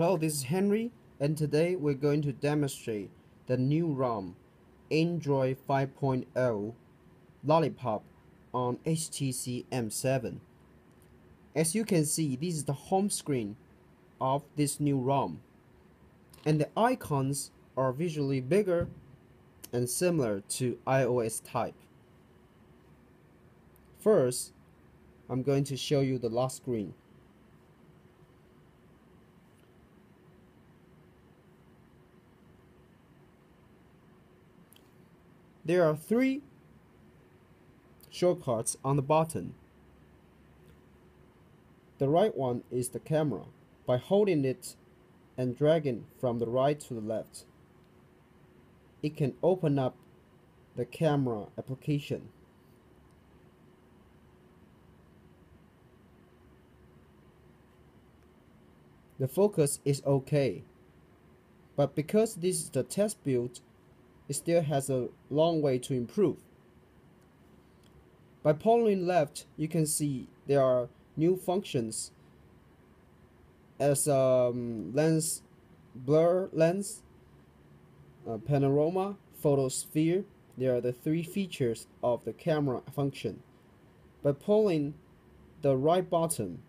Hello, this is Henry, and today we're going to demonstrate the new ROM, Android 5.0 Lollipop on HTC M7. As you can see, this is the home screen of this new ROM, and the icons are visually bigger and similar to iOS type. First, I'm going to show you the lock screen. There are three shortcuts on the button. The right one is the camera. By holding it and dragging from the right to the left, it can open up the camera application. The focus is okay, but because this is the test build, it still has a long way to improve. By pulling left, you can see there are new functions as lens blur, lens panorama, photosphere. They are the three features of the camera function. By pulling the right button,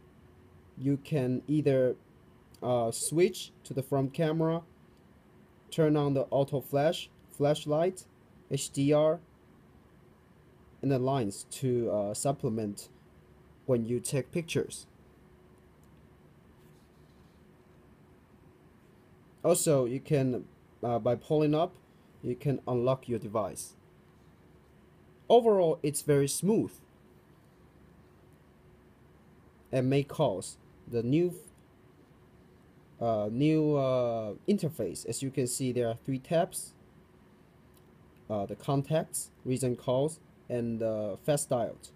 you can either switch to the front camera, turn on the auto flash, flashlight, HDR, and the lines to supplement when you take pictures. Also, you can, by pulling up, you can unlock your device. Overall, it's very smooth and may cause the new interface. As you can see, there are three tabs. The contacts, recent calls, and fast dialed.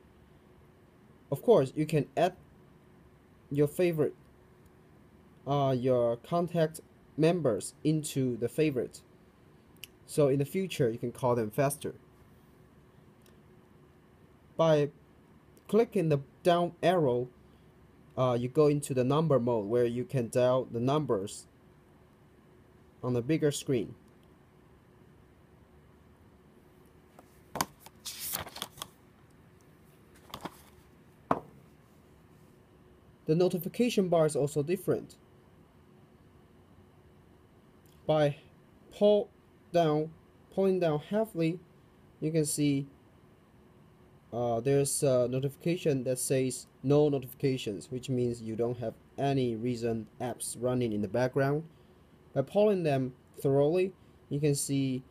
Of course, you can add your favorite, your contact members into the favorite, so in the future you can call them faster. By clicking the down arrow, you go into the number mode where you can dial the numbers on the bigger screen. The notification bar is also different. By pulling down halfway, you can see there's a notification that says no notifications, which means you don't have any recent apps running in the background. By pulling them thoroughly, you can see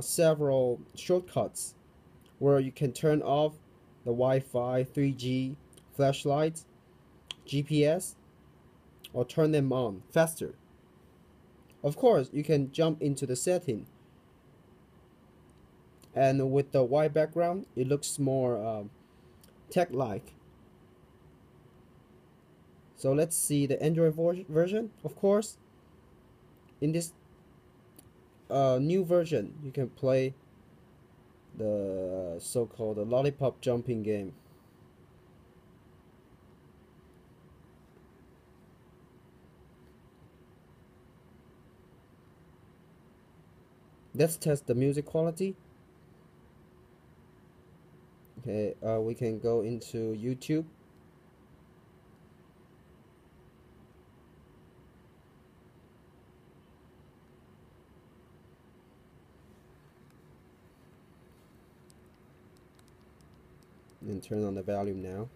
several shortcuts where you can turn off the Wi-Fi, 3G, flashlights, GPS, or turn them on faster. Of course, you can jump into the setting, and with the white background, it looks more tech-like. So let's see the Android version. Of course, in this new version, you can play the so-called Lollipop jumping game. Let's test the music quality. Okay, we can go into YouTube. And turn on the volume now.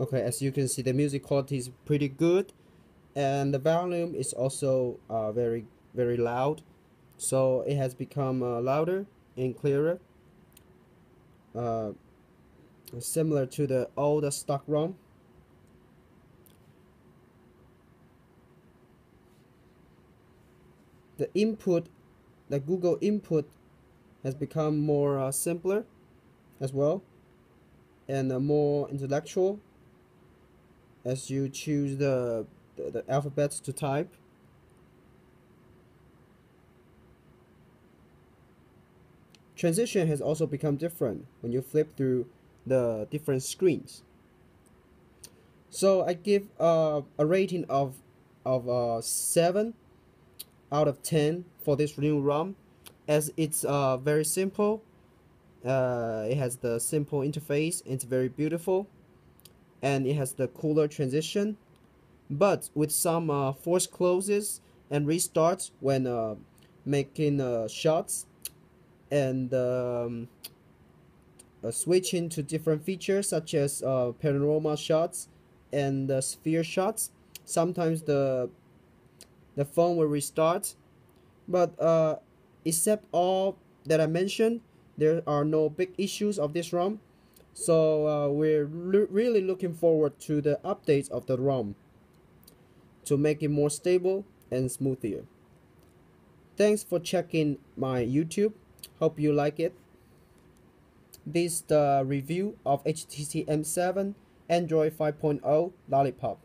Okay, as you can see, the music quality is pretty good, and the volume is also very, very loud, so it has become louder and clearer, similar to the older stock ROM. The input, the Google input, has become more simpler as well, and more intellectual, as you choose the alphabets to type. Transition has also become different when you flip through the different screens. So I give a rating of 7 out of 10 for this new ROM, as it's very simple. It has the simple interface, it's very beautiful, and it has the cooler transition, but with some forced closes and restarts when making shots, and switching to different features such as panorama shots and sphere shots. Sometimes the phone will restart, but except all that I mentioned, there are no big issues of this ROM. So we're really looking forward to the updates of the ROM to make it more stable and smoother. Thanks for checking my YouTube. Hope you like it. This is the review of HTC M7 Android 5.0 Lollipop.